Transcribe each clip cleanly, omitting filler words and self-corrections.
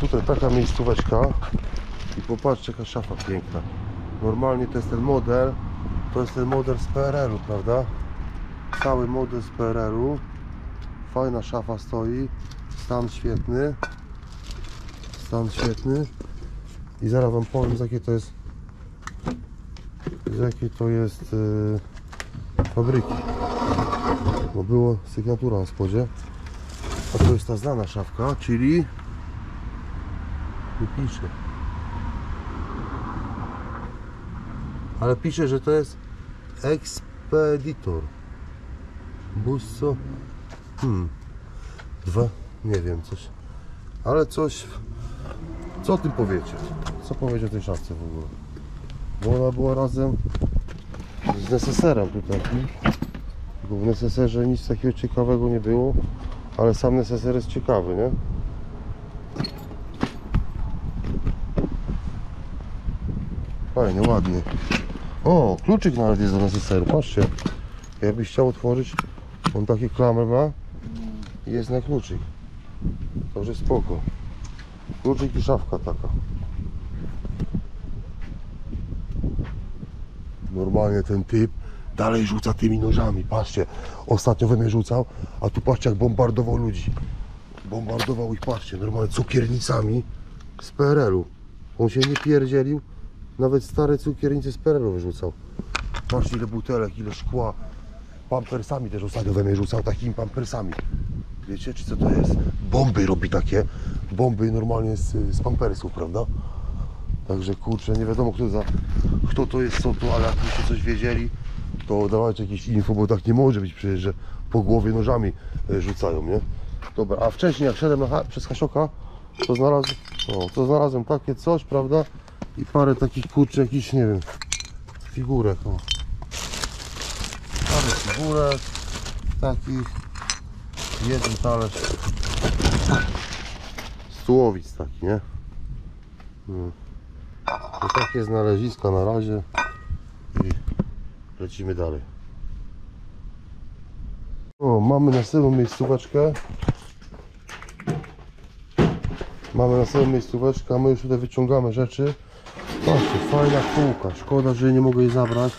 tutaj taka miejscóweczka i popatrzcie, jaka szafa piękna. Normalnie to jest ten model, z PRL-u, prawda? Cały model z PRL-u. Fajna szafa stoi, stan świetny, i zaraz wam powiem, z jakiej to jest fabryki, bo było sygnatura na spodzie. A to jest ta znana szafka, czyli tu pisze, ale pisze, że to jest Expeditor Busco, nie wiem, coś, ale coś. Co o tym powiecie? Co powiecie o tej szafce w ogóle? Bo ona była razem z neseserem tutaj, bo w neseserze nic takiego ciekawego nie było, ale sam neseser jest ciekawy, nie? Fajnie, ładnie. O, kluczyk nawet jest do neseseru, patrzcie. Jakbyś chciał otworzyć, on taki klamę ma i jest na kluczyk. To już jest spoko. Kluczyk i szafka taka. Normalnie ten typ dalej rzuca tymi nożami, patrzcie. Ostatnio we mnie rzucał, a tu patrzcie, jak bombardował ludzi. Bombardował ich, patrzcie, normalnie cukiernicami z PRL-u. On się nie pierdzielił, nawet stare cukiernice z PRL-u wyrzucał. Patrzcie, ile butelek, ile szkła. Pampersami też ostatnio we mnie rzucał, takimi pampersami. Wiecie, czy co to jest? Bomby robi takie. Bomby normalnie z pampersów, prawda? Także kurczę, nie wiadomo kto to jest, co to, ale jakbyście coś wiedzieli, to dawajcie jakieś info, bo tak nie może być przecież, że po głowie nożami rzucają, nie? Dobra, a wcześniej jak szedłem przez Hasioka, to znalazłem, takie coś, prawda? I parę takich, kurczę, jakichś, nie wiem, figurek, o. Parę figurek takich, jeden talerz z Tułowic taki, nie? No. To takie znaleziska na razie i lecimy dalej. O, mamy następną miejscóweczkę. My już tutaj wyciągamy rzeczy. Patrzcie, fajna półka. Szkoda, że nie mogę jej zabrać.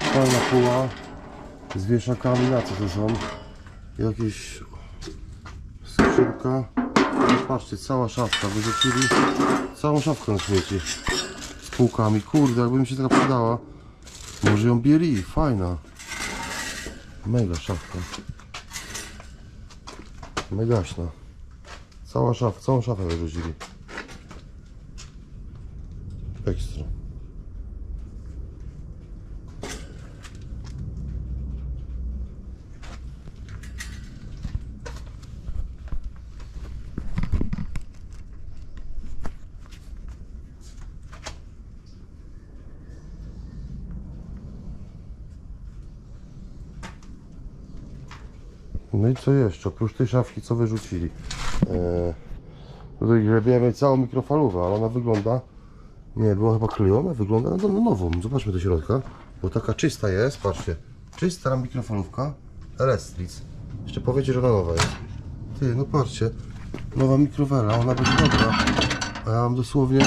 Fajna półka z wieszakami, na co to są? Jakieś skrzynka. Patrzcie, cała szafka. Wyrzucili całą szafkę na śmieci. Z półkami. Kurde, jakby mi się taka przydała. Może ją bieli. Fajna. Mega szafka. Megaśna. Cała szafka. Całą szafę wyrzucili. Ekstra. No i co jeszcze? Oprócz tej szafki, co wyrzucili? Tutaj grzebiemy całą mikrofalówę, ale ona wygląda... Nie, była chyba klejona, wygląda na nową. Zobaczmy do środka, bo taka czysta jest, patrzcie. Czysta mikrofalówka Electric. Jeszcze powiecie, że ona nowa jest. Ty, no patrzcie. Nowa mikrofala, ona będzie dobra. A ja mam dosłownie...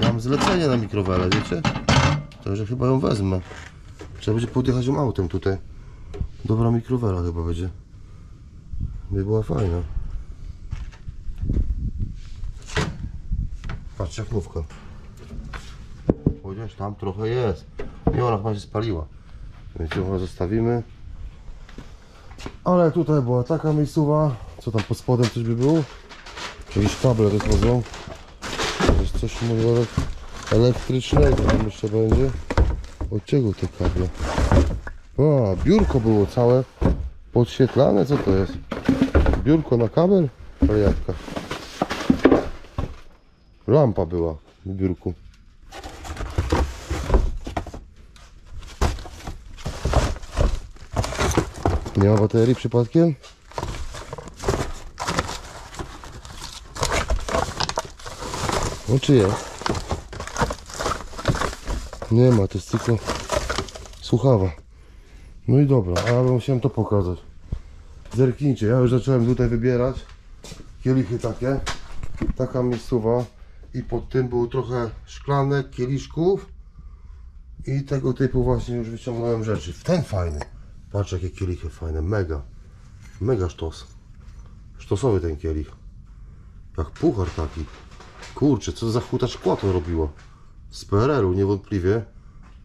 Ja mam zlecenie na mikrofalę, wiecie? Także chyba ją wezmę. Trzeba będzie podjechać ją autem tutaj. Dobra mikrowela chyba będzie. By była fajna. Patrzcie, jak nówka. Chociaż tam trochę jest. I ona chyba się spaliła. Więc ją zostawimy. Ale tutaj była taka miejscowa. Co tam pod spodem coś by było? Jakieś kable rozchodzą. Jest coś może... elektrycznego tam jeszcze będzie. Od czego te kable? A, biurko było całe podświetlane, co to jest? Biurko na kabel? Wariatka. Lampa była w biurku. Nie ma baterii przypadkiem? No czy jest? Nie ma, to jest tylko słuchawa. No i dobra, ale musiałem to pokazać. Zerknijcie, ja już zacząłem tutaj wybierać kielichy takie. Taka miejscowa. I pod tym było trochę szklanek, kieliszków. I tego typu właśnie już wyciągnąłem rzeczy. W ten fajny. Patrz, jakie kielichy fajne, mega. Mega sztos. Sztosowy ten kielich. Jak puchar taki. Kurczę, co za huta szkła to robiło. Z PRL-u niewątpliwie.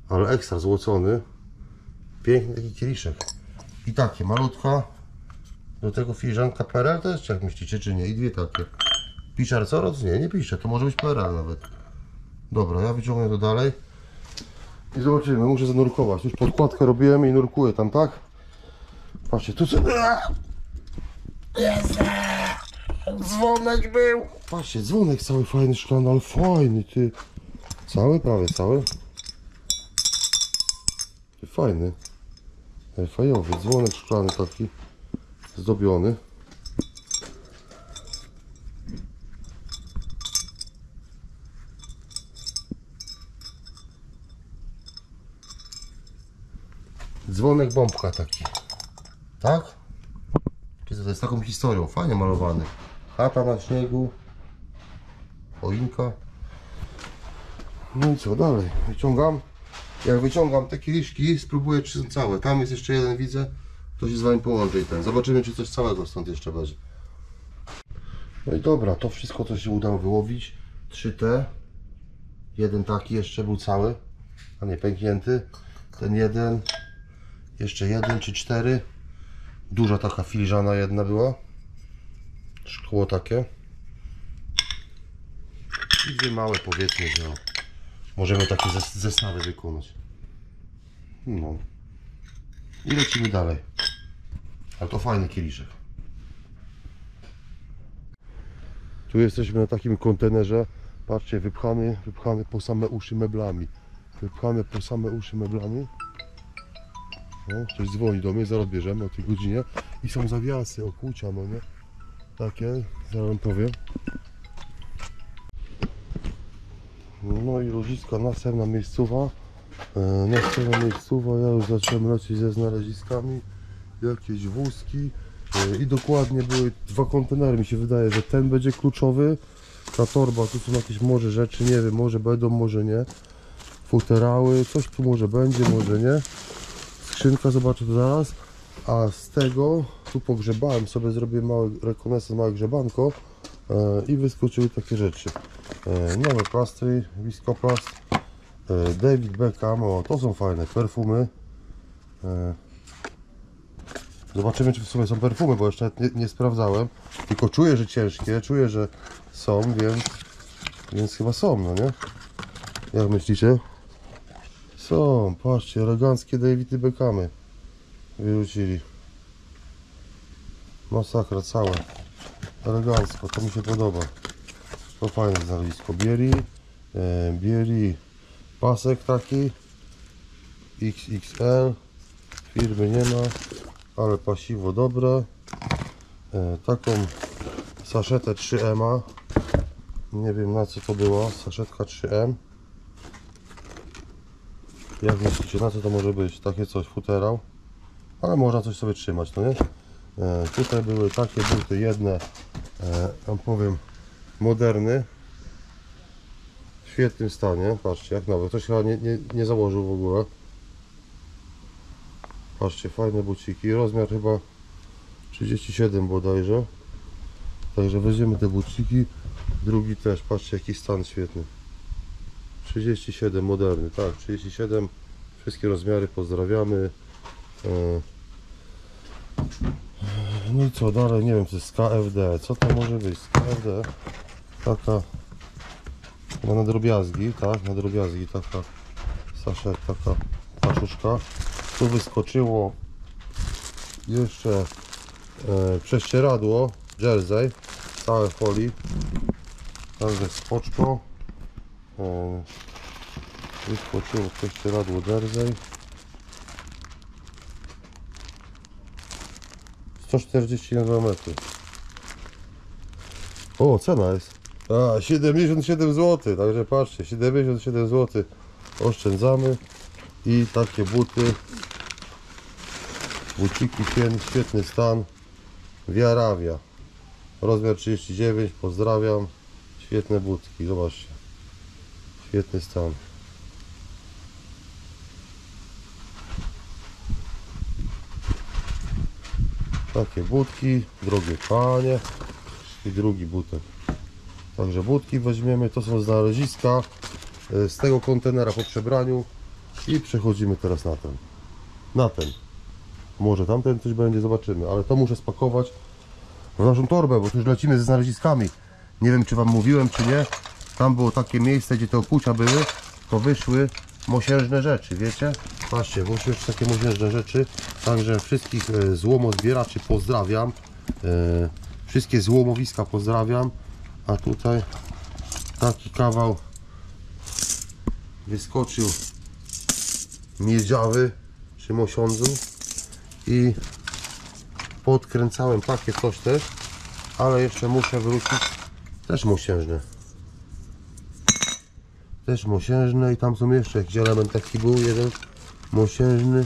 Ale ekstra złocony. Piękny taki kieliszek. I takie, malutka. Do tego filiżanka PRL to jeszcze, jak myślicie, czy nie? I dwie takie. Piszar coraz? Nie, nie pisze. To może być PRL nawet. Dobra, ja wyciągnę to dalej. I zobaczymy, muszę zanurkować. Już podkładkę robiłem i nurkuję tam, tak? Patrzcie, tu co... Jest! Dzwonek był! Patrzcie, dzwonek cały fajny, szklany, ale fajny, ty. Cały? Prawie cały. Fajny. Fajowy, dzwonek szklany taki. Zdobiony. Dzwonek bombka taki. Tak? Czy to jest taką historią? Fajnie malowany. Chata na śniegu. Choinka. No i co dalej? Wyciągam. Jak wyciągam te kieliszki, spróbuję, czy są całe. Tam jest jeszcze jeden, widzę. To się z wami połączy i ten. Zobaczymy, czy coś całego stąd jeszcze będzie. No i dobra, to wszystko, co się udało wyłowić. 3T. Jeden taki jeszcze był cały, a nie pęknięty. Ten jeden. Jeszcze jeden czy cztery. Duża taka filiżana jedna była. Szkło takie. I dwie małe, powiedzmy, że możemy takie zestawy wykonać. No. I lecimy dalej. Ale to fajny kieliszek. Tu jesteśmy na takim kontenerze. Patrzcie, wypchany po same uszy meblami. Wypchany po same uszy meblami. No, ktoś dzwoni do mnie, zaraz bierzemy o tej godzinie. I są zawiasy, okucia, no nie? Takie, zaraz powiem. No i loziska, następna miejscowa. Następna miejscowa, ja już zacząłem lecieć ze znaleziskami. Jakieś wózki. I dokładnie były dwa kontenery, mi się wydaje, że ten będzie kluczowy. Ta torba, tu są jakieś może rzeczy, nie wiem, może będą, może nie. Futerały, coś tu może będzie, może nie. Skrzynka, zobaczę to zaraz. A z tego tu pogrzebałem sobie, zrobiłem mały rekonesans, małe grzebanko i wyskoczyły takie rzeczy. Nowe plastry, Viscoplast, David Beckham, o, to są fajne perfumy. Zobaczymy, czy w sumie są perfumy, bo jeszcze nie sprawdzałem. Tylko czuję, że ciężkie, czuję, że są, więc chyba są, no nie? Jak myślicie? Są, patrzcie, eleganckie Davidy Beckhamy wyrzucili. Masakra całe. Elegancko, to mi się podoba. To fajne znalezisko. Bieli pasek taki XXL. Firmy nie ma, ale pasiwo dobre. Taką saszetę 3M. Nie wiem, na co to była. Saszetka 3M. Jak myślicie, na co to może być? Takie coś, futerał. Ale można coś sobie trzymać, no nie? Tutaj były takie buty, jedne, tam powiem, moderny. W świetnym stanie, patrzcie, jak nowe. Ktoś chyba nie założył w ogóle. Patrzcie, fajne buciki. Rozmiar chyba 37 bodajże. Także weźmiemy te buciki. Drugi też, patrzcie, jaki stan świetny. 37 moderny, tak, 37, wszystkie rozmiary pozdrawiamy. No i co dalej, nie wiem, co jest z KFD, co to może być z KFD, taka na drobiazgi, tak, na drobiazgi taka saszek, taka paszuszka. Tu wyskoczyło jeszcze prześcieradło jersey, całe folii, także spoczko. Wyskoczyło prześcieradło jersey. 141 mm. O, cena jest 77 zł, także patrzcie, 77 zł oszczędzamy. I takie buty Buciki, świetny stan. Via Ravia. Rozmiar 39, pozdrawiam. Świetne butki, zobaczcie. Świetny stan. Takie butki, drogie panie. I drugi butek. Także butki weźmiemy, to są znaleziska z tego kontenera po przebraniu. I przechodzimy teraz na ten. Może tamten coś będzie, zobaczymy, ale to muszę spakować w naszą torbę, bo tu już lecimy ze znaleziskami. Nie wiem, czy wam mówiłem, czy nie. Tam było takie miejsce, gdzie te okucia były, to wyszły mosiężne rzeczy, wiecie? Patrzcie, właśnie takie mosiężne rzeczy. Także wszystkich złomozbieraczy pozdrawiam. Wszystkie złomowiska pozdrawiam. A tutaj taki kawał wyskoczył miedziawy czy mosiądzu. I podkręcałem takie coś też, ale jeszcze muszę wrócić. Też mosiężne. Też mosiężne i tam są jeszcze jakiś element taki był, jeden mosiężny.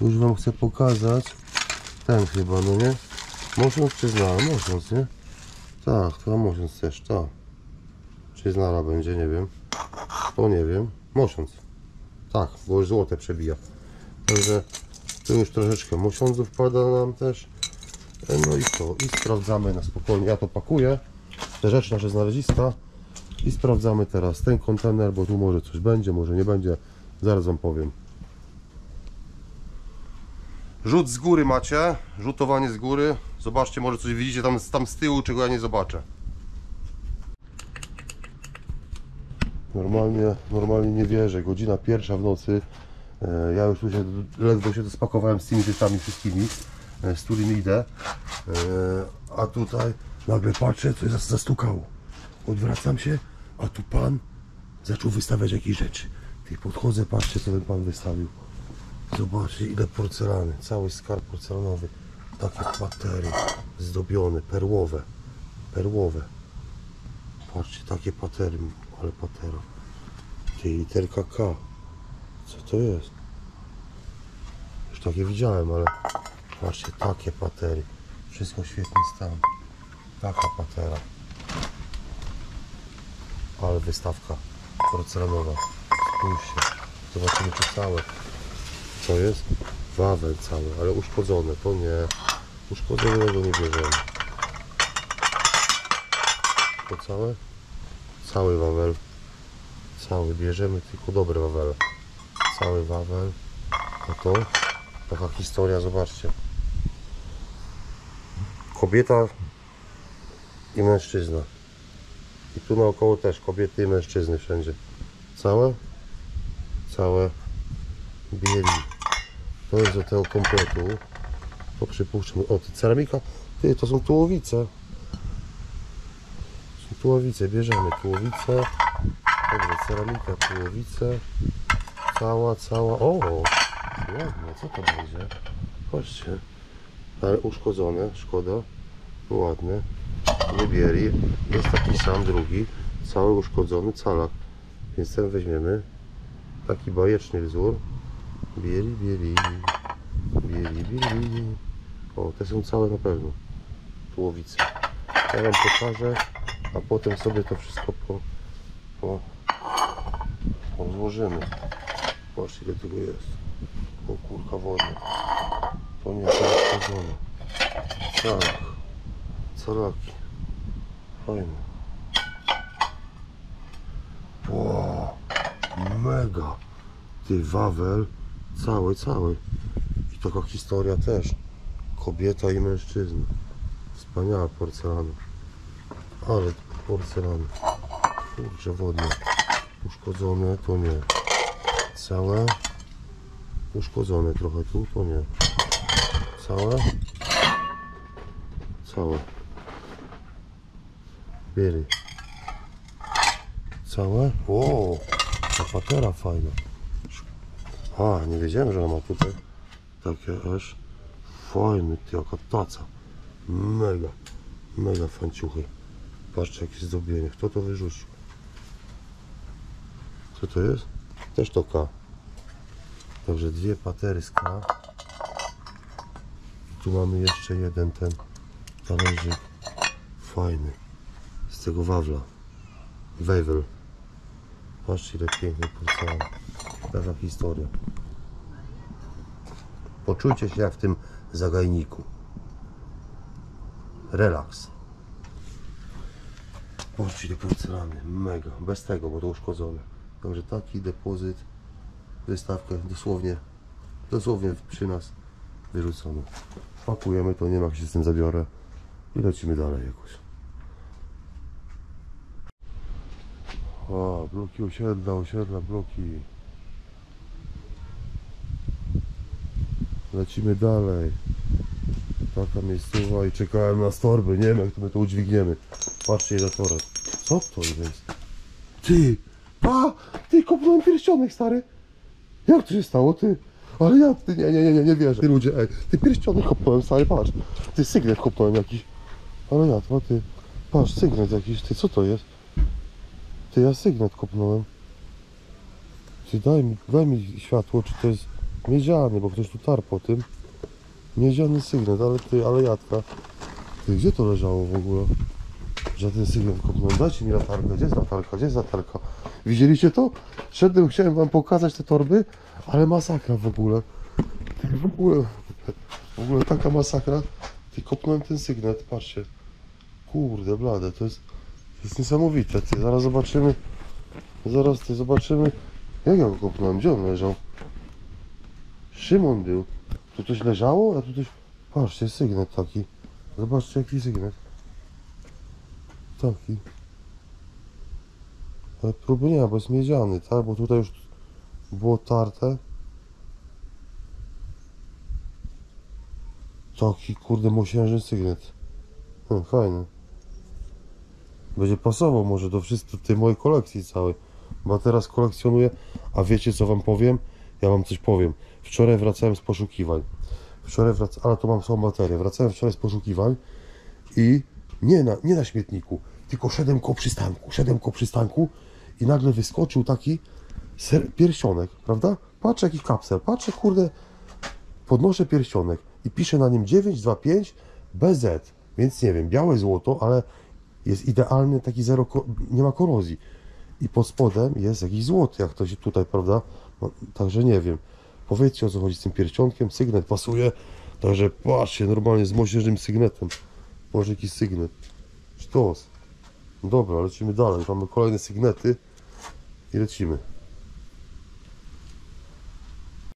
Już wam chcę pokazać. Ten chyba, no nie? Mosiądz czy znara? Mosiądz, nie? Tak, to mosiądz też, tak. Czy znara będzie, nie wiem. To nie wiem. Mosiądz. Tak, bo już złote przebija. Także tu już troszeczkę mosiądzu wpada nam też. No i to. I sprawdzamy na spokojnie. Ja to pakuję. Te rzeczy, nasze znaleziska. I sprawdzamy teraz ten kontener, bo tu może coś będzie, może nie będzie. Zaraz wam powiem. Rzut z góry macie. Rzutowanie z góry. Zobaczcie, może coś widzicie tam z tyłu, czego ja nie zobaczę. Normalnie nie wierzę. Godzina 1 w nocy. Ja już tu ledwo się spakowałem z tymi rzeczami wszystkimi, z którymi idę. A tutaj nagle patrzę, coś zastukało. Odwracam się, a tu pan zaczął wystawiać jakieś rzeczy. Ty podchodzę, patrzcie, co ten pan wystawił. Zobaczcie, ile porcelany, cały skarb porcelanowy. Takie patery zdobione, perłowe. Patrzcie, takie patery, ale patera. Ty, literka K. Co to jest? Już takie widziałem, ale patrzcie, takie patery. Wszystko świetnie stan. Taka patera. Ale wystawka porcelanowa. Spójrzcie. Zobaczymy to całe. Co jest? Wawel cały, ale uszkodzone. To nie. Uszkodzonego nie bierzemy. To całe? Cały Wawel. Cały. Bierzemy tylko dobre Wawele. Cały Wawel. A to taka historia, zobaczcie. Kobieta i mężczyzna. I tu naokoło też kobiety i mężczyzny wszędzie. Całe? Całe bieli. To jest do tego kompletu. To przypuszczmy. O, ty ceramika. Ty, to są tułowice. Są tułowice. Bierzemy tułowice. Dobrze, ceramika, tułowice. Cała. O! Ładne, co to będzie? Patrzcie. Ale uszkodzone, szkoda. Ładne. Nie bieli. Jest taki sam, drugi. Cały uszkodzony, calak. Więc ten weźmiemy. Taki bajeczny wzór. Bieli. O, te są całe na pewno. Tułowice. Ja wam pokażę, a potem sobie to wszystko złożymy. Patrz, ile tego jest. O kurka wodna. To nie jest uszkodzone. Calaki. Fajne. Wow, mega. Ty, Wawel. Cały. I taka historia też. Kobieta i mężczyzna. Wspaniała porcelana. Ale porcelana. Kurczę, wodne. Uszkodzone to nie. Całe. Uszkodzone trochę tu, to nie. Całe. Bieli. Całe. Wow, ta patera fajna. A, nie wiedziałem, że ona ma tutaj takie aż fajne, jaka taca. Mega fanciuchy. Patrzcie, jakie zdobienie. Kto to wyrzucił? Co to jest? Też to K. Dobrze, dwie patery z K. Tu mamy jeszcze jeden ten talerzyk fajny z tego Wawla. Wawel. Patrzcie, ile piękny porcelan. Taka historia. Poczujcie się jak w tym zagajniku. Relaks. Patrzcie, ile porcelany. Mega. Bez tego, bo to uszkodzone. Także taki depozyt, wystawkę dosłownie przy nas wyrzucony. Pakujemy to, nie ma jak się z tym zabiorę i lecimy dalej jakoś. O, bloki osiedla, bloki. Lecimy dalej. Taka miejscowa i czekałem na torby, nie wiem jak to my to udźwigniemy. Patrzcie na toreb. Co to jest? Ty! Pa! Ty, kopnąłem pierścionek, stary! Jak to się stało, ty? Ale ja, ty, nie wierzę. Ty ludzie, ej, ty pierścionek kopnąłem, stary, patrz. Ty, sygnet kopnąłem jakiś. Ale ja, ty, patrz, sygnet jakiś, ty, co to jest? Ty, ja sygnet kopnąłem. Ty, daj mi światło, czy to jest miedziany, bo ktoś tu tarł po tym. Miedziany sygnet, ale ty, ale jadka. Ty, gdzie to leżało w ogóle? Żaden sygnet kopnąłem. Dajcie mi latarkę, gdzie jest latarka, gdzie jest latarka? Widzieliście to? Szedłem, chciałem wam pokazać te torby, ale masakra w ogóle. W ogóle taka masakra. Ty, kopnąłem ten sygnet, patrzcie. Kurde blade, to jest niesamowite. Ty, zaraz zobaczymy. Zaraz ty zobaczymy. Jak ja go kopnąłem, gdzie on leżał? Szymon był. Tu coś leżało, a tu coś... Patrzcie, sygnet taki. Zobaczcie jaki sygnet. Taki. Ale próby nie ma, bo jest miedziany, tak? Bo tutaj już było tarte. Taki kurde mosiężny sygnet. Fajny. Będzie pasował może do wszystkich tej mojej kolekcji całej. Bo teraz kolekcjonuję, a wiecie co wam powiem? Ja wam coś powiem. Wczoraj wracałem z poszukiwań. Ale to mam całą baterię. Wracałem wczoraj z poszukiwań i nie na śmietniku, tylko szedłem koło przystanku. I nagle wyskoczył taki pierścionek, prawda? Patrzę jaki kapsel, patrzę kurde, podnoszę pierścionek i piszę na nim 925 BZ, więc nie wiem, białe złoto, ale jest idealny taki zero, nie ma korozji. I pod spodem jest jakiś złoty, jak to się tutaj, prawda? No, także nie wiem. Powiedzcie o co chodzi z tym pierścionkiem, sygnet pasuje, także patrzcie, normalnie z mosiężnym sygnetem. Może jakiś sygnet. Sztos. Dobra, lecimy dalej. Mamy kolejne sygnety i lecimy.